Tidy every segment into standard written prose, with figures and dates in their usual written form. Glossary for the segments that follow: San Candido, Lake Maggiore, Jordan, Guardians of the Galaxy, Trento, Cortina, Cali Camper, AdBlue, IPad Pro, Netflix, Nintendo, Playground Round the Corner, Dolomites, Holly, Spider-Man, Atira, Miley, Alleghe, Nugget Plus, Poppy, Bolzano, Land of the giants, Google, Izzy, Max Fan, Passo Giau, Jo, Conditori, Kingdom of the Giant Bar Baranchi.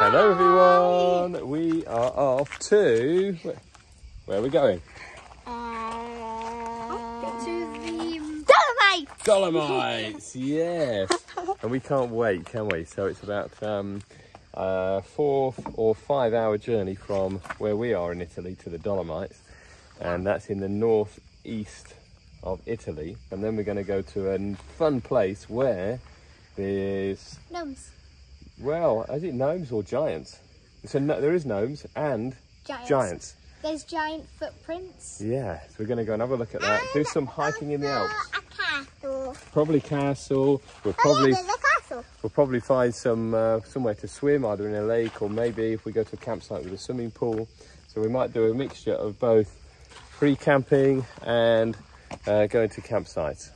Hello everyone, we are off to, where are we going? To the Dolomites! Dolomites, yes! And we can't wait, can we? So it's about a 4 or 5 hour journey from where we are in Italy to the Dolomites. And that's in the northeast of Italy. And then we're going to go to a fun place where there's... gnomes. Well, is it gnomes or giants? So no, there is gnomes and giants. There's giant footprints. Yeah, so we're going to go and have a look at that. And do some hiking in the Alps. A castle. Probably castle. We'll probably, there's a castle. We'll probably find some somewhere to swim, either in a lake or maybe if we go to a campsite with a swimming pool. So we might do a mixture of both free camping and going to campsites.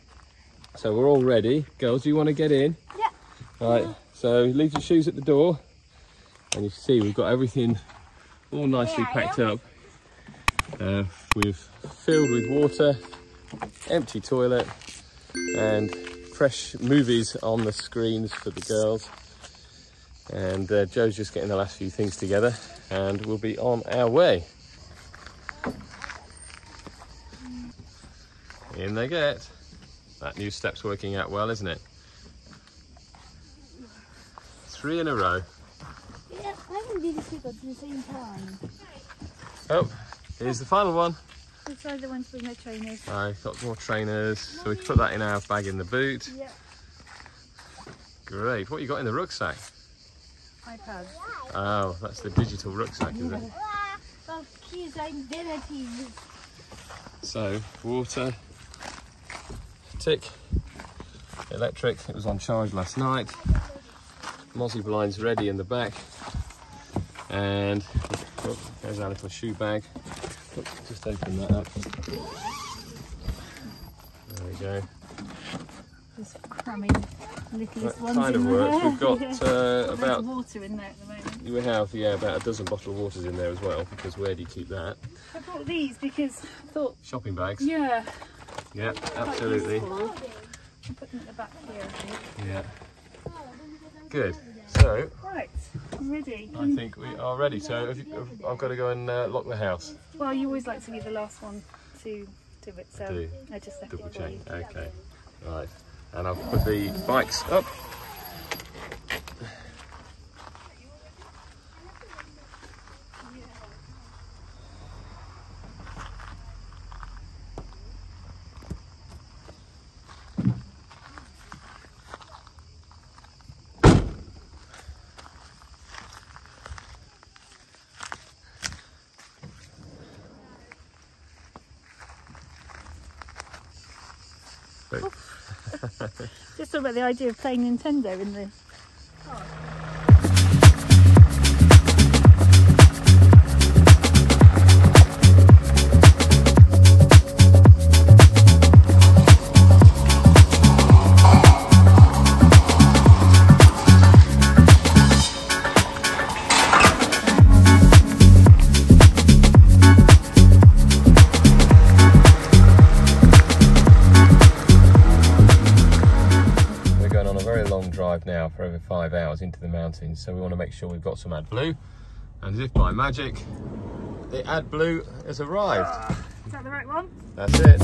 So we're all ready. Girls, do you want to get in? Yeah. All right. So leave your shoes at the door, and you can see we've got everything all nicely packed up. We've filled with water, empty toilet, and fresh movies on the screens for the girls. And Joe's just getting the last few things together, and we'll be on our way. In they get. That new step's working out well, isn't it? 3 in a row. Yeah, I can do the people at the same time. Oh, here's the final one. We tried the ones with no trainers. I've got more trainers, so we can put that in our bag in the boot. Yeah. Great. What you got in the rucksack? iPad. Oh, that's the digital rucksack, is it? Of kids' identities. So, water, tick, electric. It was on charge last night. Mozzie blinds ready in the back, and oh, there's our little shoe bag. Oh, just open that up. There we go. Just cramming littlest ones kind of works. We've got about water in there at the moment. We have about a dozen bottle of waters in there as well. Because where do you keep that? I bought these because I thought shopping bags. Yeah. Yeah, absolutely. I'm putting it in the back here, I think. Yeah. Good. So, right, I'm ready. I think we are ready. So I've got to go and lock the house. Well, you always like to be the last one to do it, so I just left double check. Okay, right. And I'll put the bikes up. Just thought about the idea of playing Nintendo in this. Now for over 5 hours into the mountains, so we want to make sure we've got some AdBlue, and as if by magic the AdBlue has arrived. Is that the right one? That's it.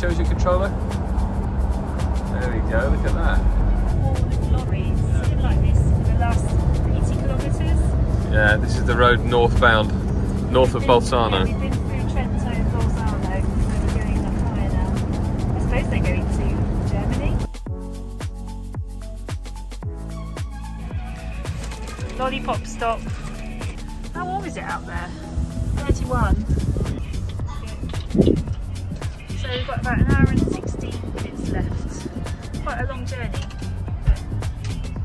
Shows your controller. There we go, look at that. all with lorries. It's been like this for the last 80 kilometres. Yeah, this is the road northbound, north of Bolzano. Yeah, we've been through Trento and Bolzano, so we're going up higher now. I suppose they're going to Germany. Lollipop stop. How warm is it out there? 31. So we've got about an hour and 16 minutes left. Quite a long journey, but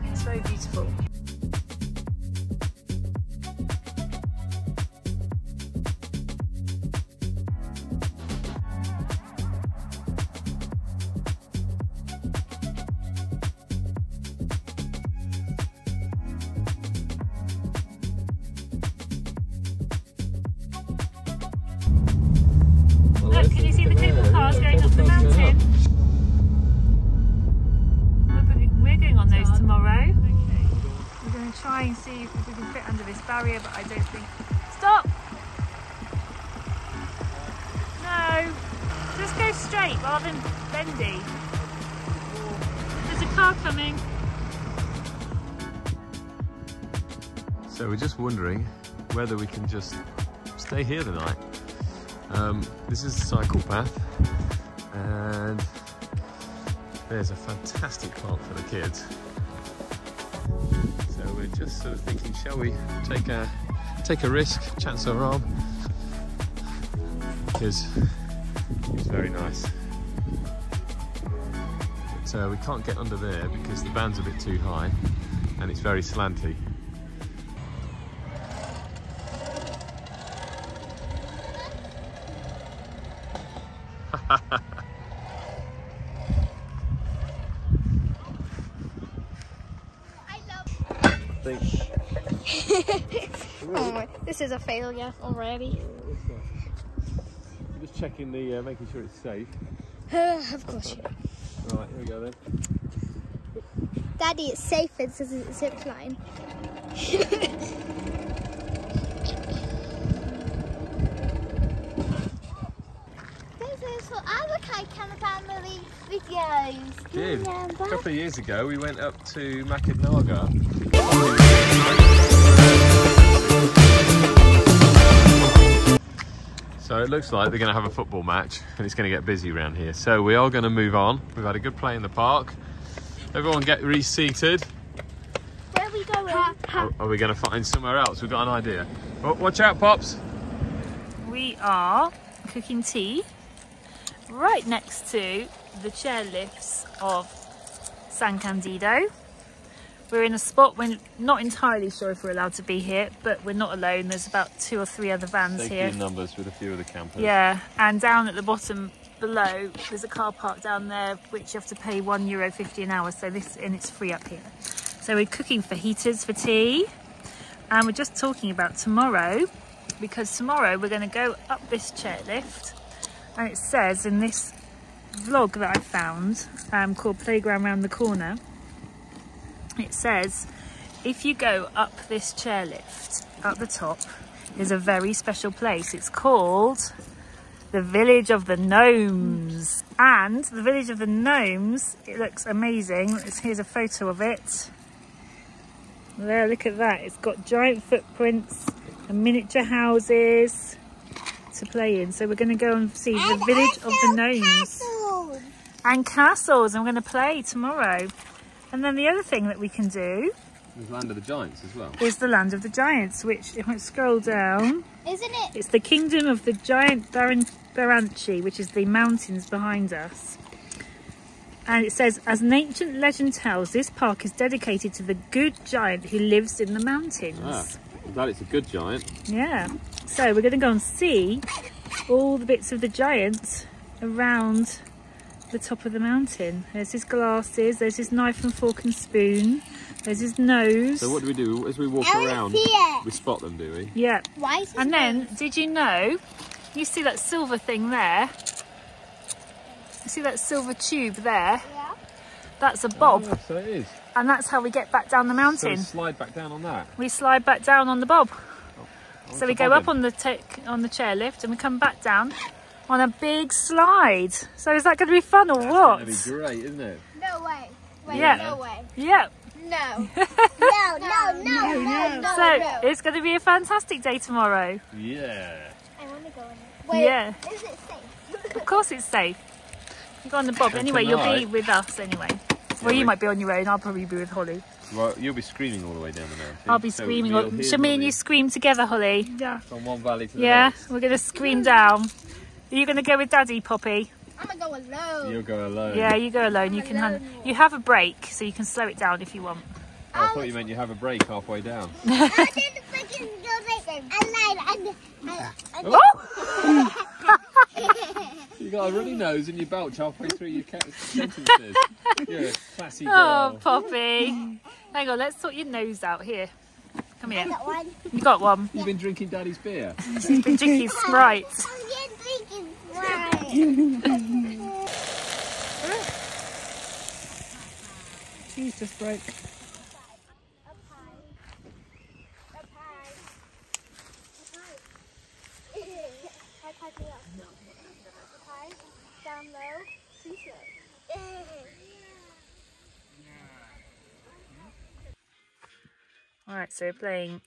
it's very beautiful. But I don't think... Stop! No! Just go straight rather than bendy. There's a car coming. So we're just wondering whether we can just stay here the night. This is a cycle path and there's a fantastic park for the kids. Just sort of thinking, shall we take a risk, chance our arm? Because it's very nice. So we can't get under there because the band's a bit too high and it's very slanty. This is a failure already. Just checking the, making sure it's safe. Of course. Right, here we go then. Daddy, it's safe. It doesn't zip line. This is for our Cali Camper videos. Dude, a couple of years ago, we went up to Macadnaga. So it looks like they're going to have a football match and it's going to get busy around here. So we are going to move on. We've had a good play in the park. Everyone get reseated. Where are we going? Are we going to find somewhere else? We've got an idea. Oh, watch out, Pops. We are cooking tea right next to the chairlifts of San Candido. We're in a spot we're not entirely sure if we're allowed to be here, but we're not alone. There's about 2 or 3 other vans here. Safety in numbers with a few of the campers. Yeah, and down at the bottom below, there's a car park down there, which you have to pay €1.50 an hour. So this, and it's free up here. So we're cooking fajitas for tea. And we're just talking about tomorrow, because tomorrow we're going to go up this chairlift. And it says in this vlog that I found, called Playground Round the Corner, it says if you go up this chairlift at the top, there's a very special place. It's called the Village of the Gnomes, and the Village of the Gnomes, it looks amazing. Here's a photo of it there. Look at that. It's got giant footprints and miniature houses to play in. So we're going to go and see the Village of the Gnomes. Castles. And castles. I'm going to play tomorrow. And then the other thing that we can do is the Land of the Giants as well. Is the Land of the Giants, which if I scroll down, isn't it? It's the Kingdom of the Giant Baranchi, which is the mountains behind us. And it says, as an ancient legend tells, this park is dedicated to the good giant who lives in the mountains. Ah, I'm glad it's a good giant. Yeah. So we're going to go and see all the bits of the giants around the top of the mountain. There's his glasses, there's his knife and fork and spoon, there's his nose. So what do we do as we walk around? We spot them, do we? Yeah. Why is and then nose? Did you know, you see that silver thing there? You see that silver tube there? Yeah. That's a bob. Oh, so it is. And that's how we get back down the mountain. So we slide back down on that. We slide back down on the bob. Oh, so we go up on the chairlift and we come back down on a big slide. So is that going to be fun or what? It's going to be great, isn't it? No way. Wait. But yeah. No way. Yeah. No. No. So it's going to be a fantastic day tomorrow. Yeah. I want to go in it. Wait, yeah. Is it safe? Of course it's safe. You go on the bob. Anyway, tonight, you'll be with us anyway. Well, you might be on your own. I'll probably be with Holly. Well, you'll be screaming all the way down the mountain. I'll be screaming. Shall me and you scream together, Holly? Yeah. From one valley to the next. Yeah, we're going to scream down. Are you going to go with Daddy, Poppy? I'm going to go alone. You'll go alone. Yeah, you go alone. You can you have a break, so you can slow it down if you want. Oh, I thought you meant you have a break halfway down. I didn't freaking go alone. You got a runny nose in your belch halfway through your sentences. You're a classy girl. Oh, Poppy. Hang on, let's sort your nose out here. Come here. I got one. You got one? You've been drinking Daddy's beer. She's been drinking Sprite. Cheese just broke. Down low, too slow. Alright, so we're playing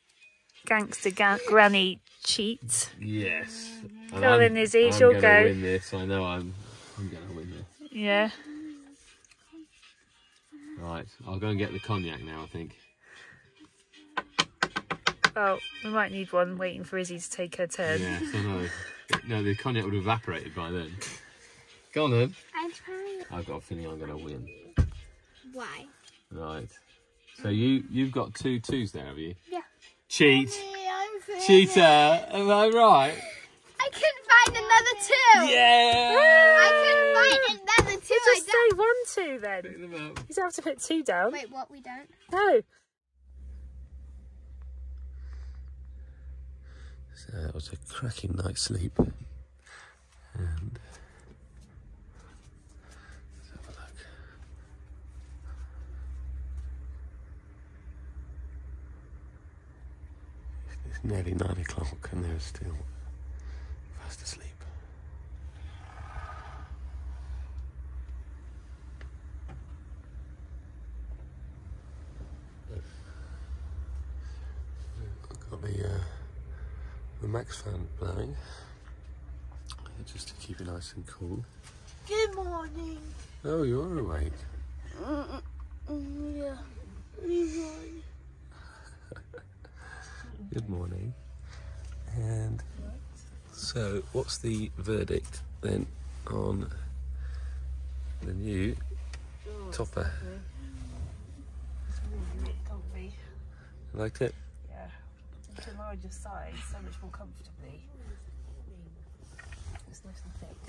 Gangster Granny Cheat. Yes. Colin, Izzy, it's your go. I'm going to win this. I know I'm going to win this. Yeah. Right, I'll go and get the cognac now, I think. Well, we might need one waiting for Izzy to take her turn. Yeah, I know. No, the cognac would have evaporated by then. Go on then. I'm trying. I've got a feeling I'm going to win. Why? Right. So you've got 2 twos there, have you? Yeah. Cheat. Cheater. Am I right? I couldn't find another two. Yeah. I couldn't find another two. You just say 1 2 then. Pick them up. You don't have to put 2 down. Wait, what? We don't? No. So that was a cracking night's sleep. And let's have a look. It's nearly 9 o'clock and they're still fast asleep. I've got the Max Fan blowing, just to keep it nice and cool. Good morning. Oh, you are awake. Yeah. Good morning. And so, what's the verdict then on the new topper? It's really comfy. Liked it? It's a larger size, so much more comfortably. It's nice and thick.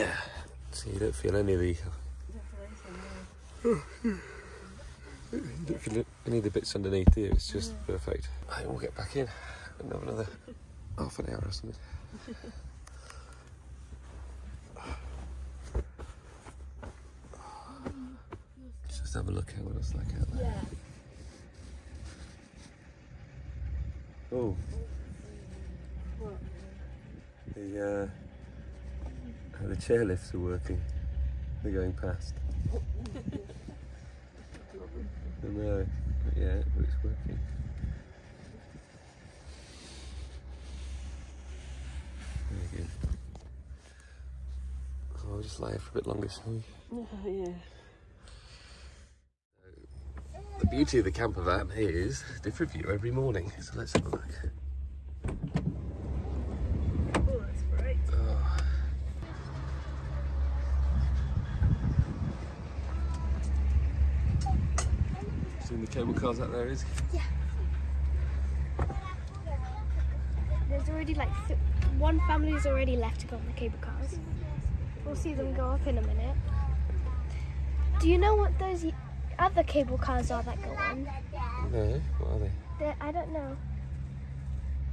Yeah, so you don't feel any of the... You don't feel any of the bits underneath here, it's just perfect. I think we'll get back in and have another half an hour or something. Just have a look at what it's like out there. Yeah. Oh, the chairlifts are working. They're going past. I know, but yeah, but it's working. Very good. Oh, I'll just lie for a bit longer, shall we? Oh, yeah. The beauty of the camper van is a different view every morning, so let's have a look. The cable cars out there is? Yeah. There's already like one family's already left to go on the cable cars. We'll see them go up in a minute. Do you know what those other cable cars are that go on? No, what are they? They're, I don't know.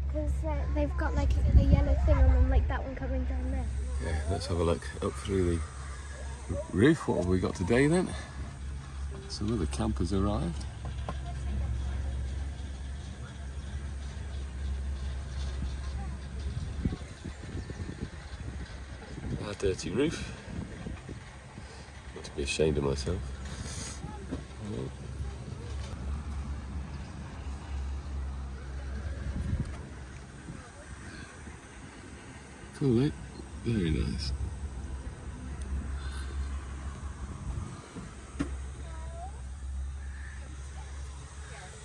Because they've got like a yellow thing on them, like that one coming down there. Yeah, let's have a look up through the roof. What have we got today then? Some of the campers arrived. Our dirty roof. Not to be ashamed of myself. Cool, mate. Very nice.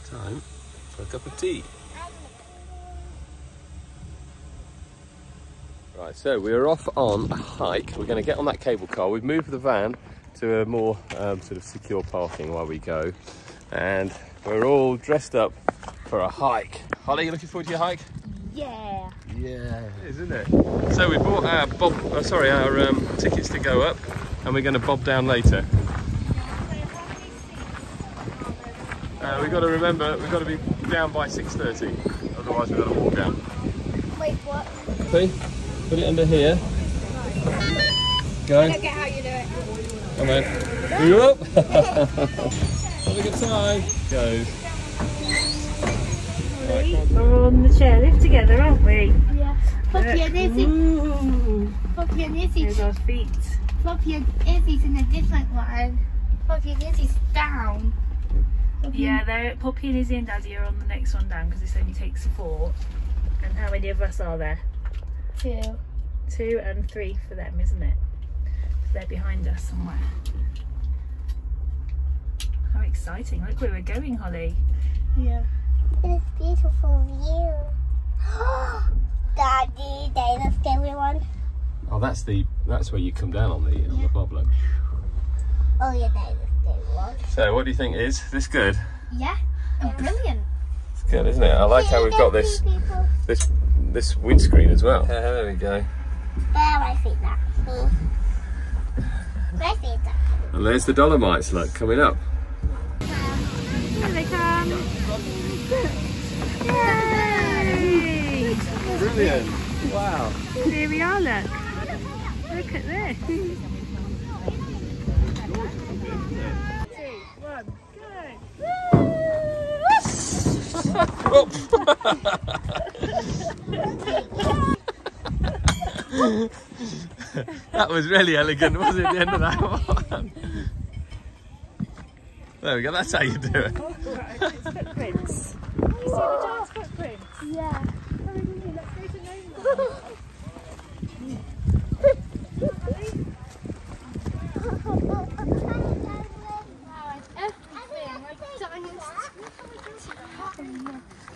Time for a cup of tea. Right, so we're off on a hike. We're going to get on that cable car. We've moved the van to a more sort of secure parking while we go. And we're all dressed up for a hike. Holly, you looking forward to your hike? Yeah. Yeah, it is, isn't it? So we bought our tickets to go up, and we're going to bob down later. We've got to remember, we've got to be down by 6:30, otherwise we've got to walk down. Wait, what? See? Put it under here. Go. I don't get how you do it. Come on. You're up! Have a good time. Go. We're on the chairlift together, aren't we? Yeah. Flop your nizzies. Flop your nizzies. Here's our feet. Flop your nizzies in a different one. Flop your nizzies down. Yeah, Poppy and Izzy and Daddy are on the next one down because this only takes 4. And how many of us are there? 2. 2 and 3 for them, isn't it? Because they're behind us somewhere. How exciting. Look where we're going, Holly. Yeah. It's a beautiful view. Daddy, there's a scary one. Oh, that's where you come down on the boblo. Oh yeah, there's a scary one. So, what do you think? Is this good? Yeah, brilliant. It's good, isn't it? I like how we've got this windscreen as well. Yeah, there we go. I see that. I see that. And there's the Dolomites, look, coming up. Here they come. Yay! Brilliant! Wow! Here we are, look! Look at this! 2, 1, go! That was really elegant, wasn't it, the end of that one? There we go, that's how you do it. Footprints. You see the giant's footprints? Yeah.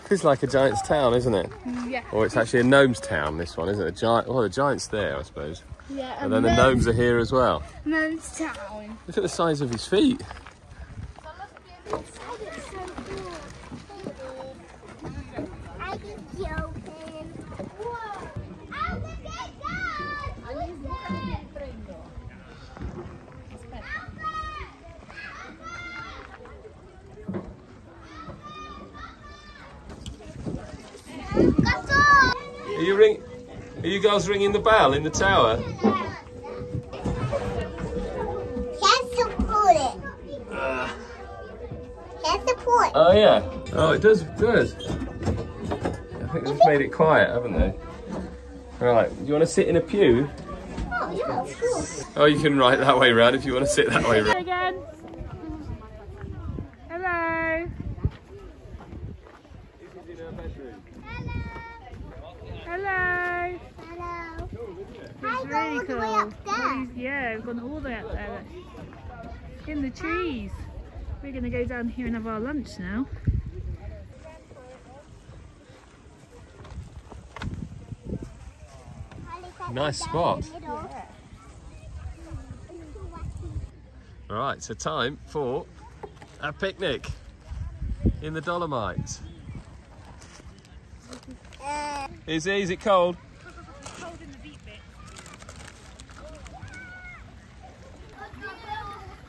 It's like a giant's town, isn't it? Yeah. Or it's actually a gnome's town, this one, isn't it? A giant, well, the giant's there, I suppose. Yeah. And then the gnomes are here as well. Gnome's town. Look at the size of his feet. Are you girls ringing the bell in the tower? Can support it. Oh yeah. Oh, it does. Good. I think they've made it quiet, haven't they? Right. You want to sit in a pew? Oh yeah, of course. Oh, you can write that way round if you want to sit that way round. Again. Hello. This is in our bedroom. Hello. Hello. It's really cool. Way up there. Yeah, we've gone all the way up there. Look. In the trees. We're going to go down here and have our lunch now. Nice spot. Yeah. Right, so time for a picnic in the Dolomites. Izzy, is it cold? It's cold in the deep bit.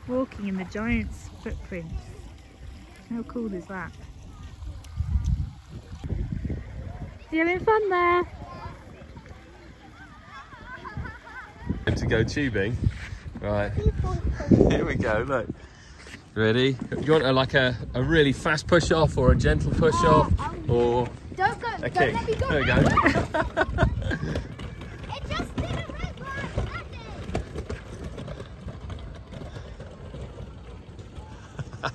Walking in the giant's footprints. How cool is that? You having fun there? To go tubing. Right. Here we go, look. Ready? You want a really fast push off or a gentle push off or... Don't go, don't let me go. There we go. It just did a red one, Look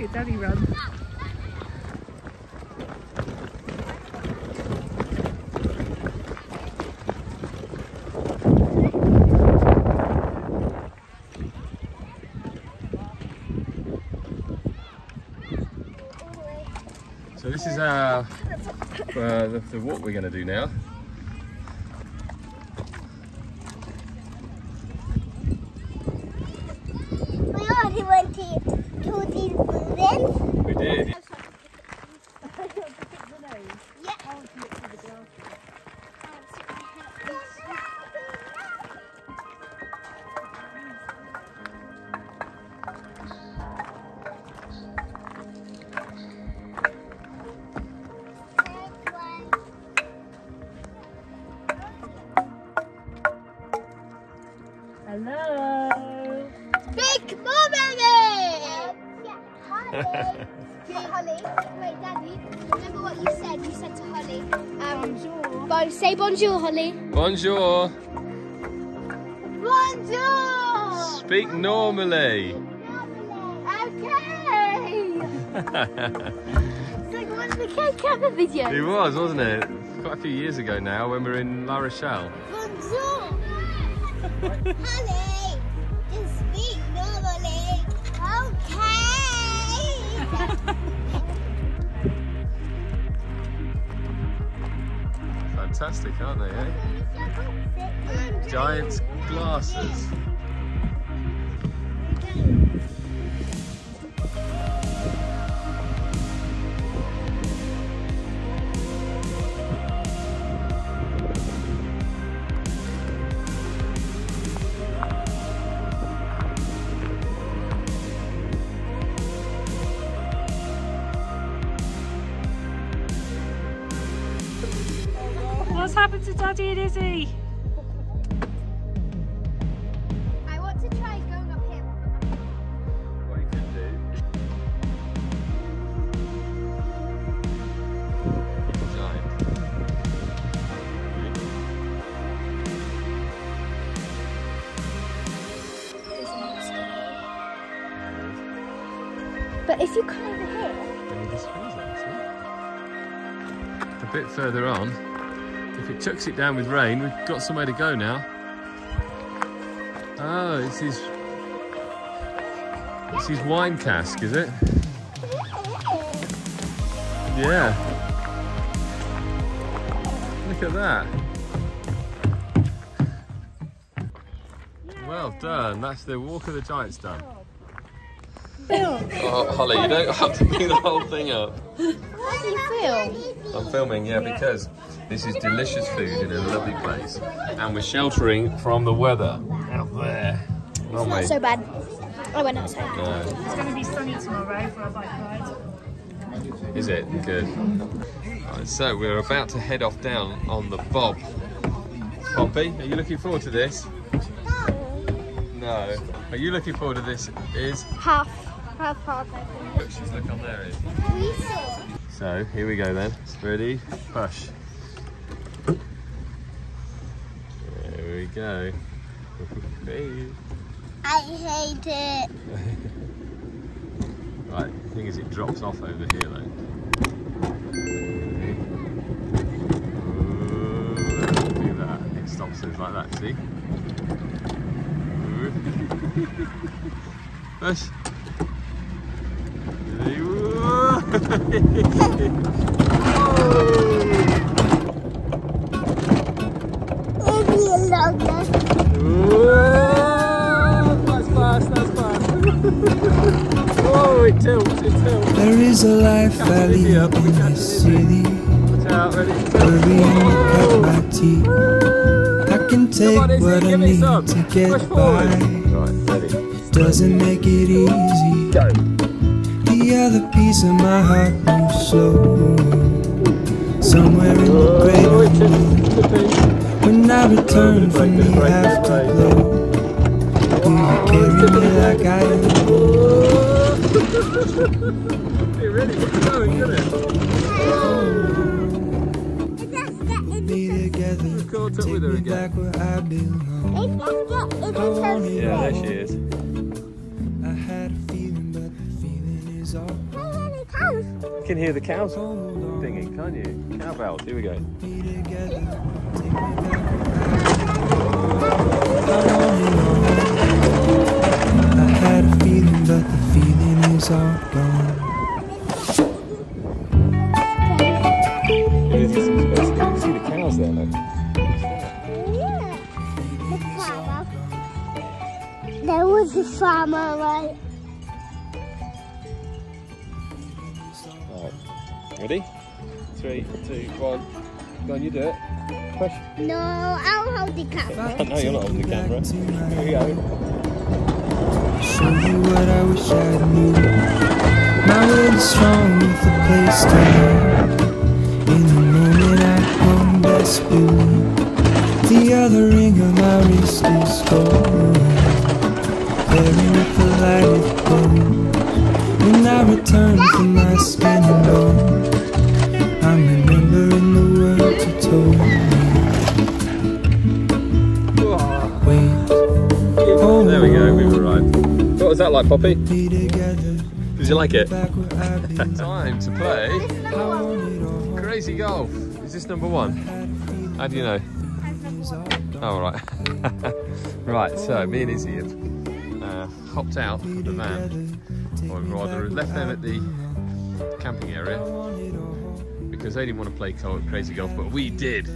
at Daddy run. So this is our, the walk we're going to do now. We already went to these buildings. We did. Hello! Big Mom Baby! Yeah, Holly! Hey, Holly, wait, Daddy, remember what you said? You said to Holly, bonjour. Say bonjour, Holly. Bonjour! Bonjour! Speak normally! Okay! It's like one of the Cali Camper videos. It was, wasn't it? Quite a few years ago now when we were in La Rochelle. Bonjour! Honey, just speak normally. Okay. Fantastic, aren't they, eh? Giant glasses. What's happened to Daddy and Izzy? I want to try going up here. What you could do. But if you come over here, then this feels like it. A bit further on. If it chucks it down with rain, we've got somewhere to go now. Oh, it's his wine cask, is it? Yeah. Look at that. Well done. That's the walk of the giants done. Oh, Holly, you don't have to bring the whole thing up. How do you film? I'm filming, yeah, because this is delicious food in a lovely place. And we're sheltering from the weather out there. It's not so bad. I went outside. No. It's going to be sunny tomorrow for a bike ride. Is it? Good. Right, so we're about to head off down on the bob. Poppy, are you looking forward to this? No. Are you looking forward to this? Is half. Look, she's looking on there. So here we go then. Ready? Push. There we go. Hey. I hate it. Right, the thing is it drops off over here though. Ooh, do that. It stops things like that, see? Push. That's fast, that's fast. Oh, it tilts, it tilts. There is a life valley in this city. Watch out, ready? I can take what I need to get by. Doesn't make it easy. The other piece of my heart moves slow. Somewhere in the grave. When I return from the afterglow, do you carry me like I am? It really was going, didn't it? Let's go with her again. Yeah, there she is. I had a feeling, but the feeling is off. You can hear the cows singing, can't you? Cowbells, here we go. I had a feeling, but the feeling is all gone. There, yeah, the farmer. There was a farmer, right? All right. Ready? 3, 2, 1. Go on, you do it. Push. No, I'll hold the camera. No, you're not holding the camera. Here we go. Show you what I wish I knew. My world is strong with a place to go. In the moment I come best blue, the other ring of my wrist is gold, bearing with the light it goes. When I return to my skin and bone, I'm remembering the words you told me. Wait, oh, there we go, we've arrived. What was that like, Poppy? Did you like it? Time to play Crazy Golf. Is this number 1? How do you know? Oh, right. Right, so me and Izzy have hopped out of the van, or rather left them at the camping area because they didn't want to play Crazy Golf, but we did.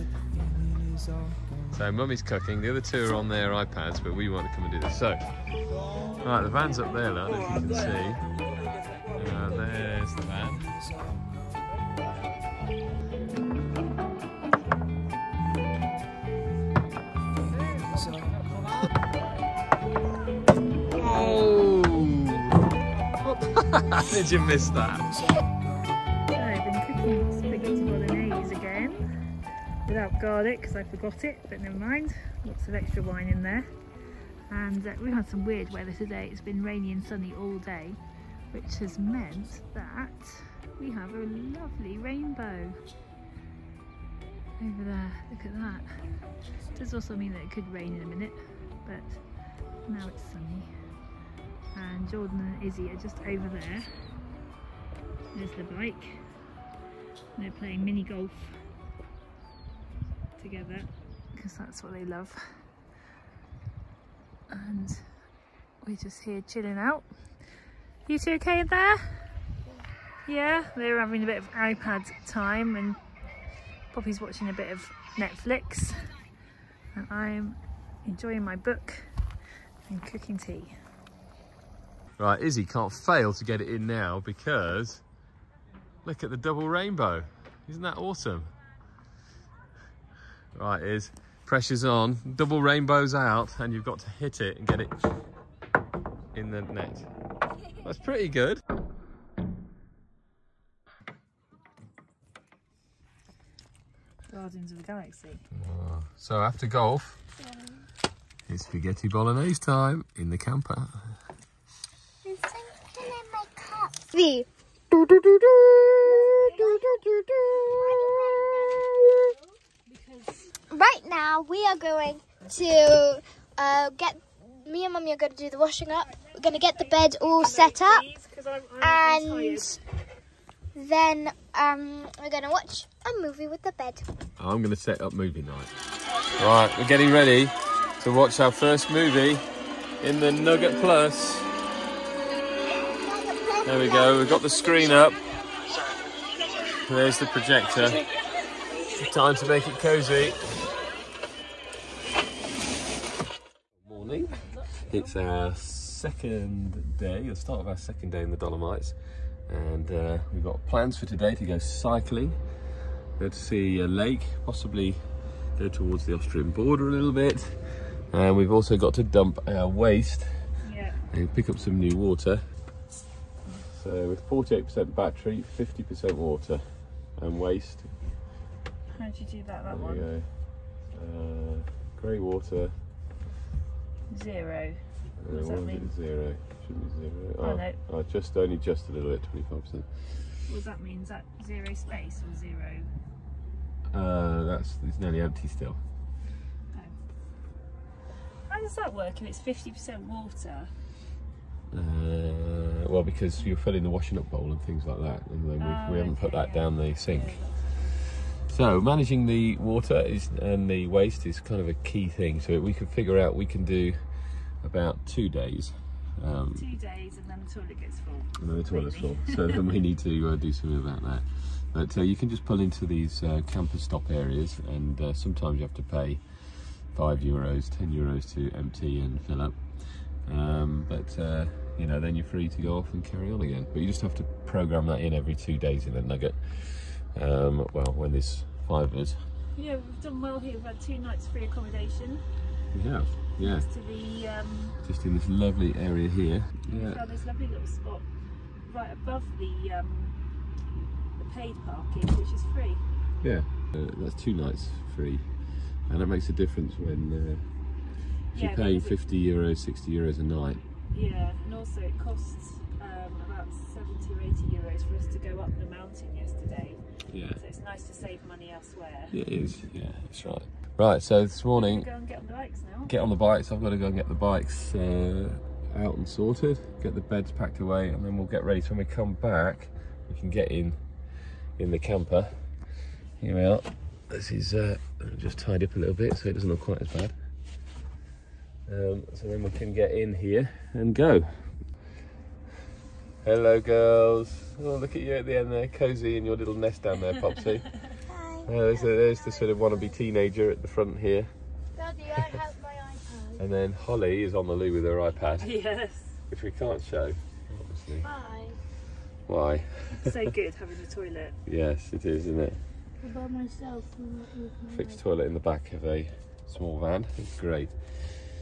So Mummy's cooking, the other two are on their iPads, but we want to come and do this. So, right, the van's up there, lad, if you can see. There's the van. Did you miss that? I've been cooking spaghetti bolognese again without garlic because I forgot it, but never mind. Lots of extra wine in there. And we had some weird weather today. It's been rainy and sunny all day, which has meant that we have a lovely rainbow over there. Look at that. It does also mean that it could rain in a minute, but now it's sunny. And Jordan and Izzy are just over there. There's the bike. And they're playing mini golf together because that's what they love. And we're just here chilling out. You two okay there? Yeah, they were having a bit of iPad time and Poppy's watching a bit of Netflix. And I'm enjoying my book and cooking tea. Right, Izzy can't fail to get it in now because look at the double rainbow. Isn't that awesome? Right, Iz, pressure's on. Double rainbow's out and you've got to hit it and get it in the net. That's pretty good. Guardians of the Galaxy. Oh, so after golf, it's spaghetti bolognese time in the camper. The do do do do do do do. Right now we are going to get me and Mummy are going to do the washing up. We're going to get the bed all set up, and then we're going to watch a movie with the bed. I'm going to set up movie night. Right, we're getting ready to watch our first movie in the Nugget Plus. There we go, we've got the screen up. There's the projector. Time to make it cosy. Morning. It's our second day, the start of our second day in the Dolomites. And we've got plans for today to go cycling, go to see a lake, possibly go towards the Austrian border a little bit. And we've also got to dump our waste and pick up some new water. So with 48% battery, 50% water and waste. How did you do that, that one? There we go. Grey water. 0. What does that mean? 0. Shouldn't be 0. Oh, no. Oh, just a little bit, 25%. What does that mean? Is that 0 space or 0? That's, it's nearly empty still. How does that work if it's 50% water? Well, because you're filling the washing up bowl and things like that, and then we haven't put that down the sink. So managing the water is and the waste is kind of a key thing. So we can figure out we can do about 2 days. 2 days, and then the toilet gets full. And then the toilet's full. So then we need to do something about that. But you can just pull into these camper stop areas, and sometimes you have to pay €5, €10 to empty and fill up. But you know, then you're free to go off and carry on again. But you just have to program that in every 2 days in a Nugget. Well, when there's 5 of us. Yeah, we've done well here. We've had 2 nights free accommodation. We have, yeah. Next to the, just in this lovely area here. Yeah. We found this lovely little spot right above the paid parking, which is free. Yeah, that's 2 nights free, and it makes a difference when if you're paying €50, €60 a night. Yeah, and also it costs about €70 or €80 for us to go up the mountain yesterday. Yeah. So it's nice to save money elsewhere. It is, yeah, that's right. Right, so this morning... Go and get on the bikes now. Get on the bikes. I've got to go and get the bikes out and sorted, get the beds packed away, and then we'll get ready. So when we come back, we can get in the camper. Here we are. This is just tied up a little bit so it doesn't look quite as bad. So then we can get in here and go. Hello, girls. Oh, look at you at the end there, cozy in your little nest down there, Popsy. Hi. There's the sort of wannabe teenager at the front here. Daddy, I have my iPad. And then Holly is on the loo with her iPad. Yes. Which we can't show, obviously. Why? Why? It's so good having a toilet. Yes, it is, isn't it? I'm by myself. Fixed toilet in the back of a small van. It's great.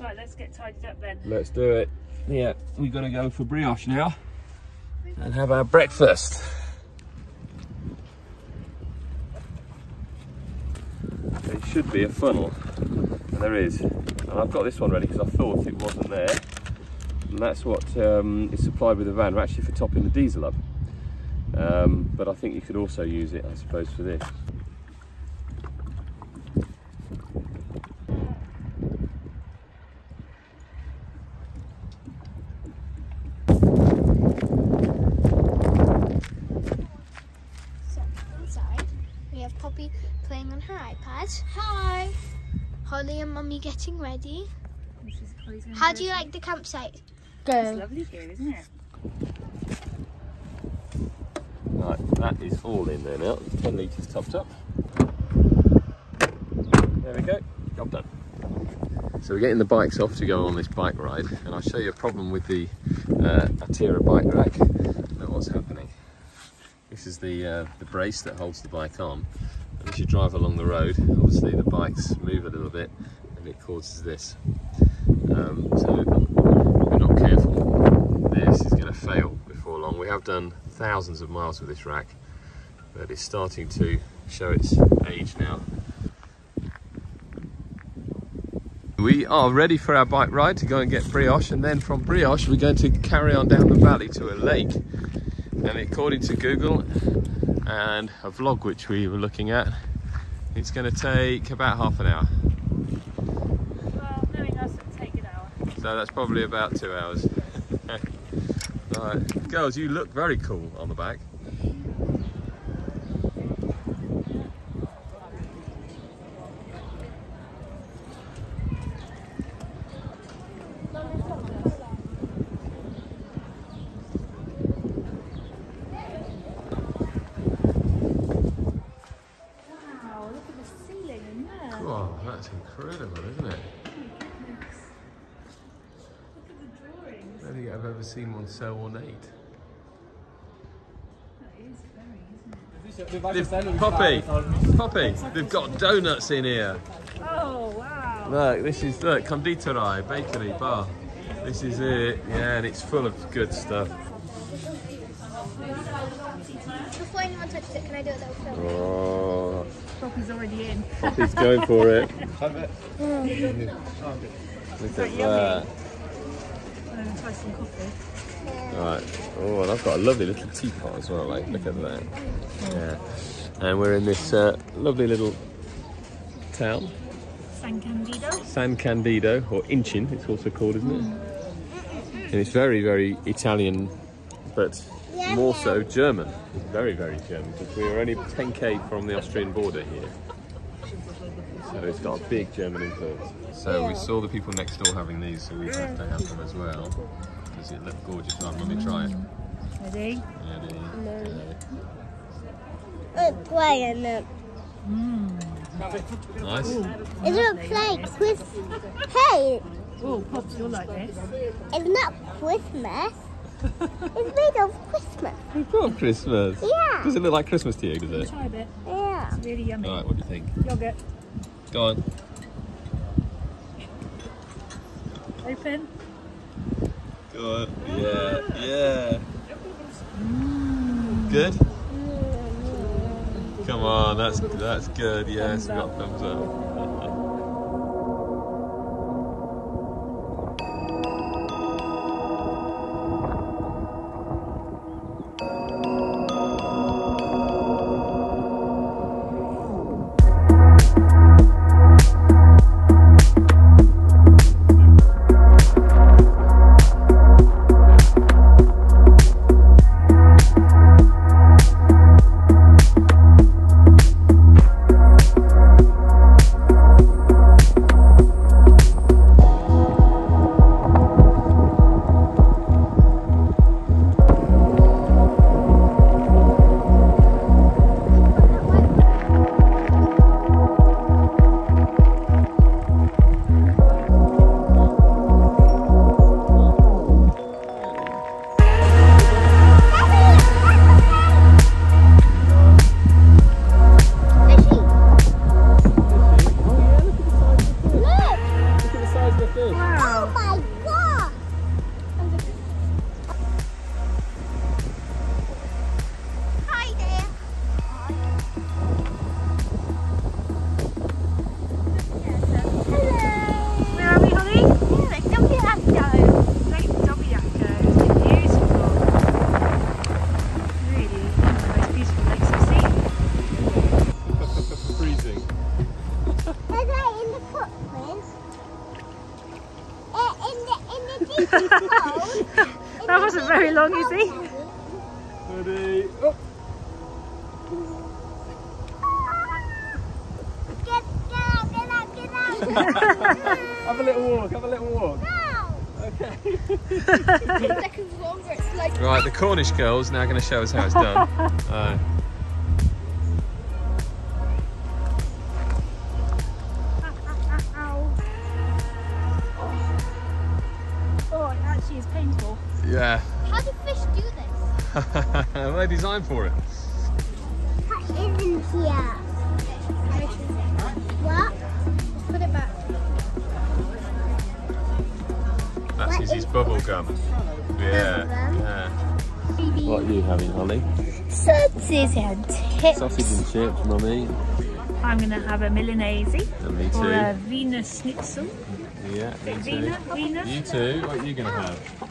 Right, let's get tidied up then. Let's do it. Yeah, we've got to go for brioche now and have our breakfast. It should be a funnel, and there is. And I've got this one ready because I thought it wasn't there. And that's what is supplied with the van, actually, for topping the diesel up. But I think you could also use it, I suppose, for this. Getting ready. How do you like the campsite? Good. It's lovely here, isn't it? Right, that is all in there now. It's 10 litres topped up. There we go. Job done. So we're getting the bikes off to go on this bike ride, and I'll show you a problem with the Atira bike rack. Look what's happening. This is the brace that holds the bike on. And as you drive along the road, obviously the bikes move a little bit. It causes this. So if we're not careful, this is going to fail before long. We have done thousands of miles with this rack, but it's starting to show its age now. We are ready for our bike ride to go and get brioche, and then from brioche we're going to carry on down the valley to a lake. And according to Google and a vlog which we were looking at, it's going to take about half an hour. So that's probably about 2 hours. Right. Girls, you look very cool on the back. Wow, look at the ceiling in there. Wow, that's incredible, isn't it? I don't think I've ever seen one so ornate. That is very, isn't it? Poppy, they've got donuts in here. Oh, wow. Look, this is, look, Conditori, bakery, bar. This is it, yeah, and it's full of good stuff. Before anyone touches it, can I do it that way? Oh. Poppy's already in. Poppy's going for it. Have it. Look at that. Try some coffee. Yeah. Right. Oh, and I've got a lovely little teapot as well, like, look at that. Yeah. And we're in this lovely little town San Candido. San Candido, or Incin, it's also called, isn't it? And it's very, very Italian, but more so German. It's very, very German, because we are only 10k from the Austrian border here. So it's got a big German influence. So we saw the people next door having these, so we have to have them as well. Because it looked gorgeous on when we try it. Ready? Ready. Look, play in it. Nice. It looks like Christmas. Hey! Oh, Pops, you're like this. It's not Christmas. It's made of Christmas. It's not Christmas? Yeah. Does it look like Christmas to you, does it? Try a bit. Yeah. It's really yummy. Alright, what do you think? Yogurt. Go on. Open. Go on. Yeah, yeah. Good? Come on, that's good, yes, we got a thumbs up. Have a little walk, have a little walk. No! Okay. Right, the Cornish girl's now going to show us how it's done. Oh, it actually is painful. Yeah. How do fish do this? They're designed for it. That isn't here. What? Put it back. That's his bubble gum. Yeah. What are you having, Holly? Sausage and chips. Sausage and chips, mummy. I'm going to have a Milanese. And me too. Or a Wiener Schnitzel. Yeah, me too. Wiener. You too. What are you going to have?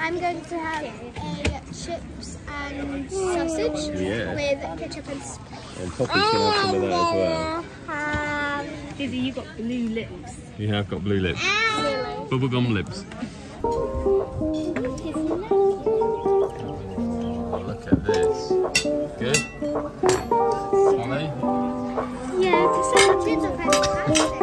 I'm going to have a chips and sausage with ketchup and spice. And Poppy's going to have some of that as well. Izzy, you've got blue lips. You have got blue lips. Bubblegum lips. Oh, look at this. Good? Sunny? Yeah, just a little bit fantastic.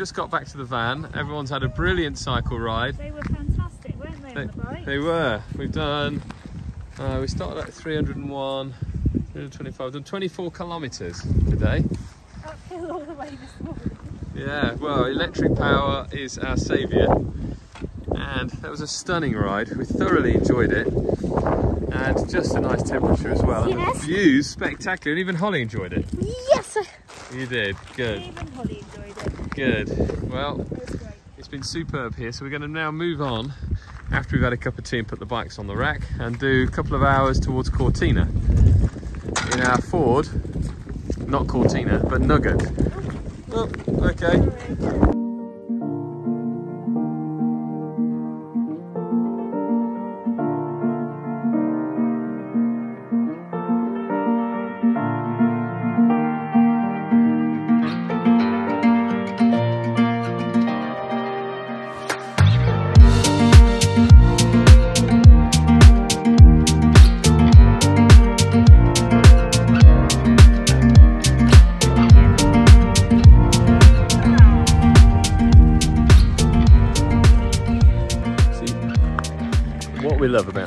just got back to the van. Everyone's had a brilliant cycle ride. They were fantastic, weren't they, on the bike? They were. We've done, we started at 301, 325, we've done 24 kilometres today. Uphill all the way this morning. Yeah, well, electric power is our saviour. And that was a stunning ride. We thoroughly enjoyed it. And just a nice temperature as well. Yes. And the view's spectacular. And even Holly enjoyed it. Yes! You did. Good. Even Holly enjoyed it. Good. Well, it's been superb here. So we're going to now move on after we've had a cup of tea and put the bikes on the rack and do a couple of hours towards Cortina in our Ford. Not Cortina, but Nugget. Oh, okay.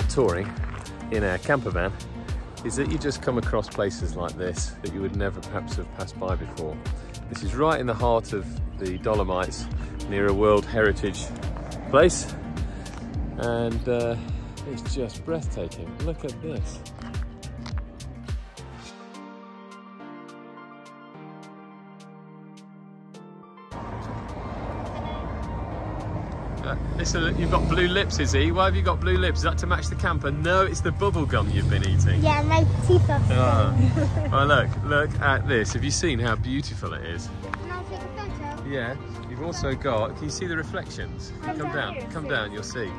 Touring in our camper van is that you just come across places like this that you would never perhaps have passed by before. This is right in the heart of the Dolomites, near a World Heritage place, and it's just breathtaking. Look at this. Listen, you've got blue lips, Izzy. Why have you got blue lips? Is that to match the camper? No, it's the bubble gum you've been eating. Yeah, my teeth are full. Well, look at this. Have you seen how beautiful it is? Can I take a photo? Yeah. You've also got, can you see the reflections? Come down, you'll see.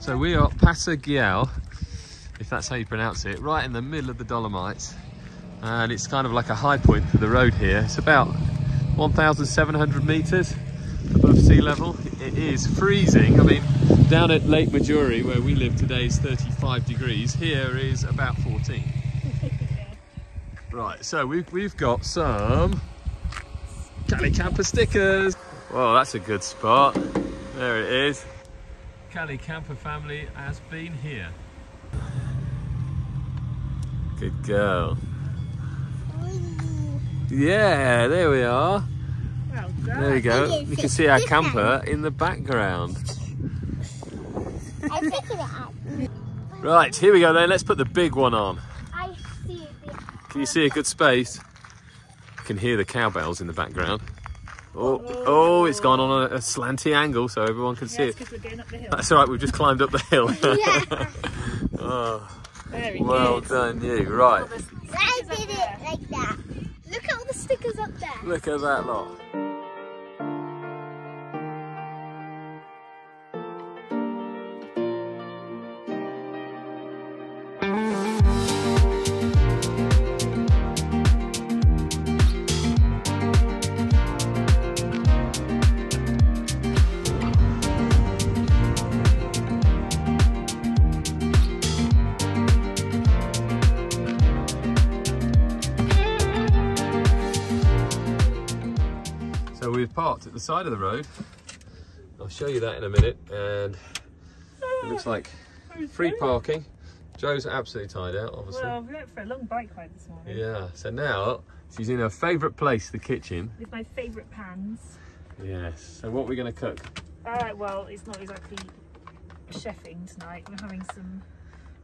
So we are at Passo Giau, if that's how you pronounce it, right in the middle of the Dolomites, and it's kind of like a high point for the road here. It's about 1,700 metres above sea level. It is freezing. I mean, down at Lake Maggiore where we live today is 35 degrees. Here is about 14. Right, so we've got some Cali Camper stickers. Well, that's a good spot. There it is. Cali Camper family has been here. Good girl. Yeah, there we are. Well done. There we go. You can see our camper in the background. I'm picking it up. Right, here we go then. Let's put the big one on. I see it. Can you see a good space? You can hear the cowbells in the background. Oh, it's gone on a slanty angle so everyone can see it. That's 'cause we're going up the hill. That's all right, we've just climbed up the hill. Yeah. Oh, very good. Well done you, right. I did it like that. Look at all the stickers up there. Look at that lot. Parked at the side of the road. I'll show you that in a minute, and it looks like free parking. Jo's absolutely tired out, obviously. Well, we went for a long bike ride this morning. Yeah, so now she's in her favourite place, the kitchen. With my favourite pans. Yes, so what are we going to cook? Well, it's not exactly chefing tonight. We're having some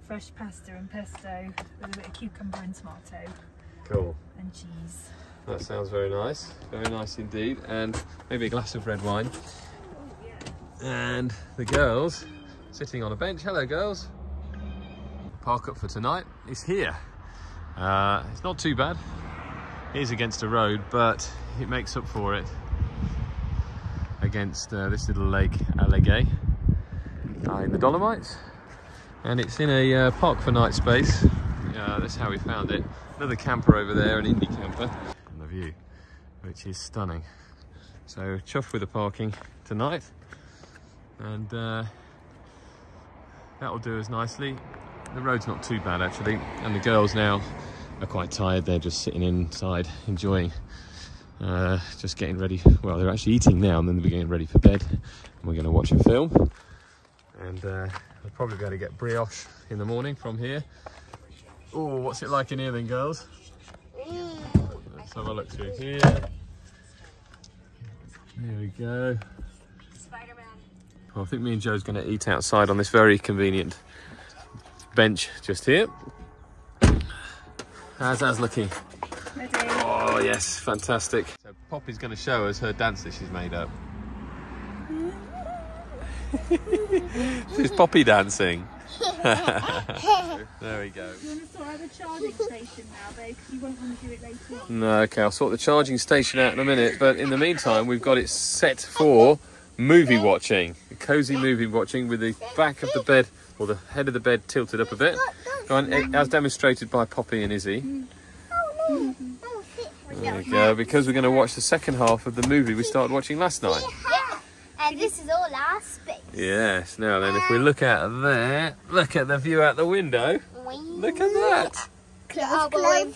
fresh pasta and pesto with a bit of cucumber and tomato. Cool. And cheese. That sounds very nice. Very nice indeed. And maybe a glass of red wine. Oh, yes. And the girls sitting on a bench. Hello, girls. Park up for tonight is here. It's not too bad. It is against a road, but it makes up for it against this little lake, Alleghe, in the Dolomites. And it's in a park for night space. That's how we found it. Another camper over there, an indie camper. And the view, which is stunning. So chuffed with the parking tonight. And that'll do us nicely. The road's not too bad actually. And the girls now are quite tired. They're just sitting inside, enjoying, just getting ready. Well, they're actually eating now and then they're getting ready for bed. And we're gonna watch a film. And we'll probably be able to get brioche in the morning from here. Oh, what's it like in here then, girls? Let's have a look through here. There we go. Spider-Man. Well, I think me and Joe's going to eat outside on this very convenient bench just here. How's that looking? Oh, yes, fantastic. So Poppy's going to show us her dance that she's made up. She's Poppy dancing. There we go. You want to sort out the charging station now, babe? You won't want to do it later on. No, okay, I'll sort the charging station out in a minute, but in the meantime, we've got it set for movie watching. A cosy movie watching with the back of the bed, or the head of the bed tilted up a bit, as demonstrated by Poppy and Izzy. There we go, because we're going to watch the second half of the movie we started watching last night. And this is all our space. Yes, now then, if we look out of there, look at the view out the window. Look at that. Elbowing.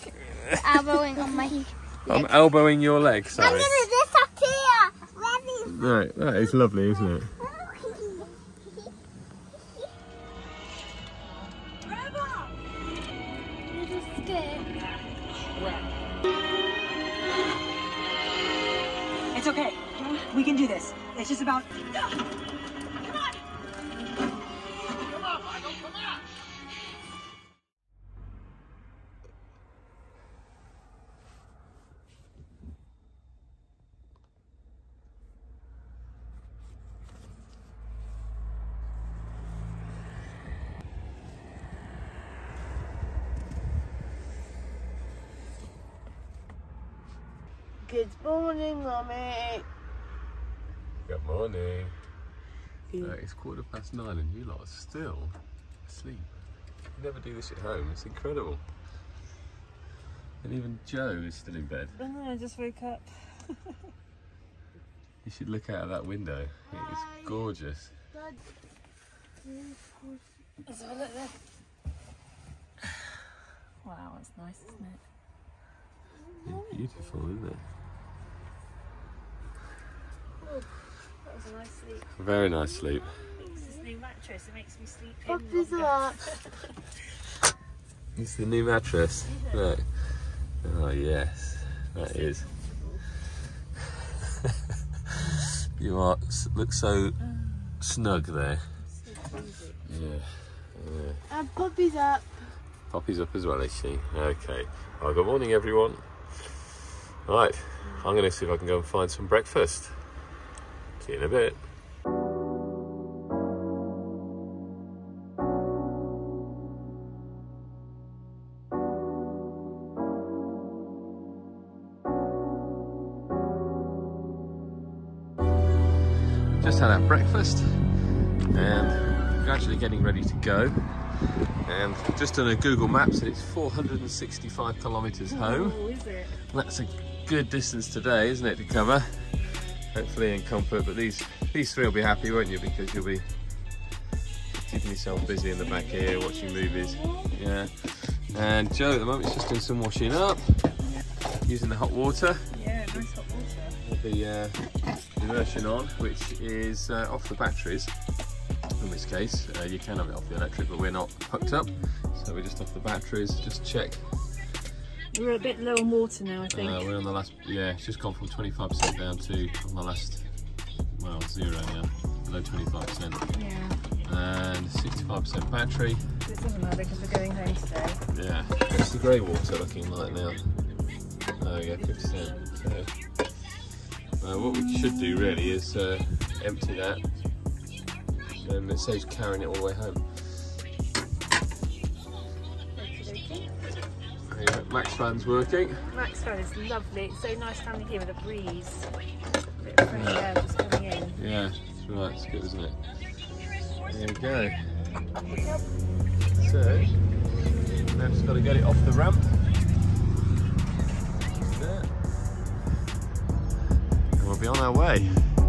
Elbowing on my leg. I'm elbowing your leg, sorry. I'm going to disappear. Right, that is lovely, isn't it? It's okay. We can do this. It's just about... No! Come on! Come on, Michael, come on! Good morning, Mummy. Good morning. It's 9:15 and you lot are still asleep. You never do this at home, it's incredible. And even Joe is still in bed. Oh, no, I just woke up. You should look out of that window. It is gorgeous. Let's have a look there. Wow, it's nice, isn't it? It's beautiful, isn't it? Oh. That was a nice sleep. Very nice sleep. It's this new mattress, it makes me sleep in. What is that? It's the new mattress. Right. Oh yes, that is. You are look so snug there. Yeah. And Poppy's up. Poppy's up as well, is she? Okay. Well, good morning, everyone. Right, I'm going to see if I can go and find some breakfast. See you in a bit. Just had our breakfast and we're actually getting ready to go. And just on a Google Maps, it's 465 kilometres home. Oh, is it? That's a good distance today, isn't it, to cover? Hopefully in comfort, but these three will be happy, won't you? Because you'll be keeping yourself busy in the back here, watching movies. Yeah. And Joe at the moment is just doing some washing up, using the hot water. Yeah, nice hot water. The immersion on, which is off the batteries. In this case, you can have it off the electric, but we're not hooked up. So we're just off the batteries, just check. We're a bit low on water now, I think. We're on the last, yeah, it's just gone from 25% down to on the last, well, zero now. below 25%. Yeah. And 65% battery. It doesn't matter because we're going home today. Yeah. What's the grey water looking like now? Oh yeah, 50%. So what we should do really is empty that, and it saves carrying it all the way home. Yeah, Max Fan's working. Max Fan is lovely. It's so nice standing here with a breeze. A bit of fresh air just coming in. Yeah, that's right. It's good, isn't it? There we go. So, now just got to get it off the ramp. There. And we'll be on our way.